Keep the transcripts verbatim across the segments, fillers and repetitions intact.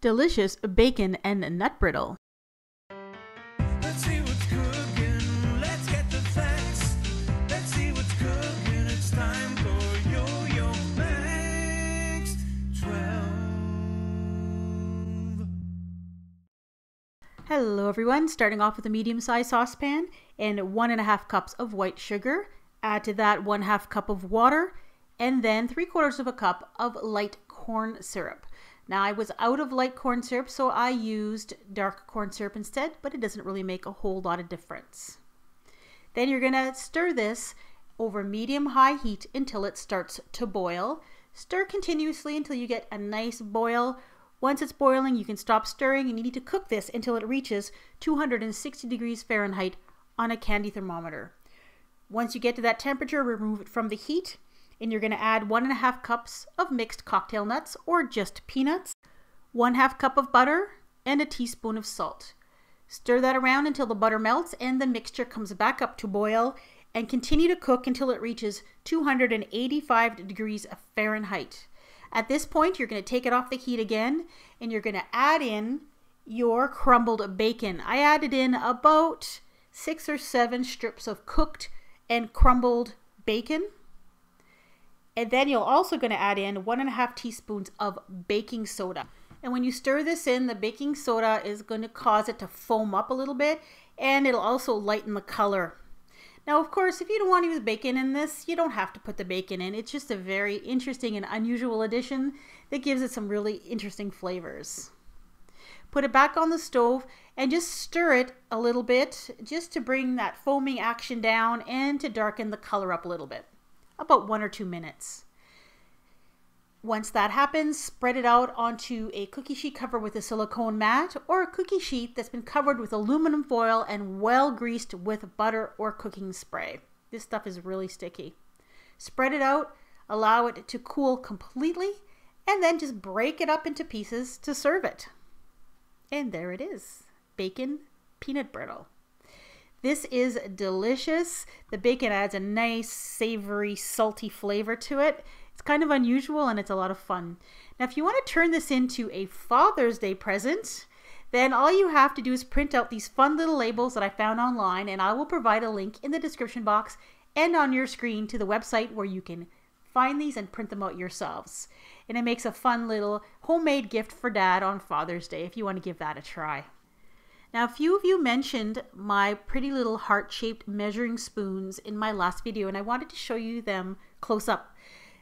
delicious bacon and nut brittle. Hello everyone, starting off with a medium-sized saucepan and one and a half cups of white sugar. Add to that one half cup of water and then three quarters of a cup of light corn syrup. Now I was out of light corn syrup, so I used dark corn syrup instead, but it doesn't really make a whole lot of difference. Then you're gonna stir this over medium-high heat until it starts to boil. Stir continuously until you get a nice boil. Once it's boiling, you can stop stirring, and you need to cook this until it reaches two hundred sixty degrees Fahrenheit on a candy thermometer. Once you get to that temperature, remove it from the heat, and you're going to add one and a half cups of mixed cocktail nuts or just peanuts, one half cup of butter, and a teaspoon of salt. Stir that around until the butter melts and the mixture comes back up to boil, and continue to cook until it reaches two hundred eighty-five degrees Fahrenheit. At this point, you're going to take it off the heat again, and you're going to add in your crumbled bacon. I added in about six or seven strips of cooked and crumbled bacon. And then you're also going to add in one and a half teaspoons of baking soda. And when you stir this in, the baking soda is going to cause it to foam up a little bit, and it'll also lighten the color. Now, of course, if you don't want to use bacon in this, you don't have to put the bacon in. It's just a very interesting and unusual addition that gives it some really interesting flavors. Put it back on the stove and just stir it a little bit, just to bring that foaming action down and to darken the color up a little bit, about one or two minutes. Once that happens, spread it out onto a cookie sheet covered with a silicone mat or a cookie sheet that's been covered with aluminum foil and well greased with butter or cooking spray. This stuff is really sticky. Spread it out, allow it to cool completely, and then just break it up into pieces to serve it. And there it is, bacon peanut brittle. This is delicious. The bacon adds a nice, savory, salty flavor to it. It's kind of unusual and it's a lot of fun. Now, if you want to turn this into a Father's Day present, then all you have to do is print out these fun little labels that I found online, and I will provide a link in the description box and on your screen to the website where you can find these and print them out yourselves. And it makes a fun little homemade gift for Dad on Father's Day if you want to give that a try. Now, a few of you mentioned my pretty little heart-shaped measuring spoons in my last video, and I wanted to show you them close up.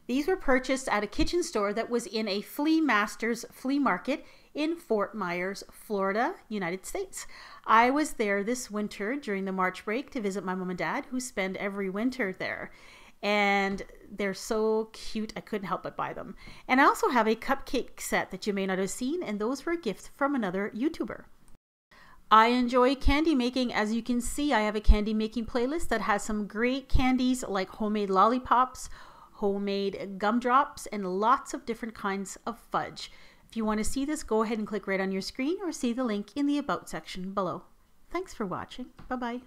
These were purchased at a kitchen store that was in a Flea Masters flea market in Fort Myers, Florida, United States. I was there this winter during the March break to visit my mom and dad, who spend every winter there. And they're so cute, I couldn't help but buy them. And I also have a cupcake set that you may not have seen, and those were gifts from another YouTuber. I enjoy candy making. As you can see, I have a candy making playlist that has some great candies like homemade lollipops, homemade gumdrops, and lots of different kinds of fudge. If you want to see this, go ahead and click right on your screen or see the link in the About section below. Thanks for watching. Bye-bye.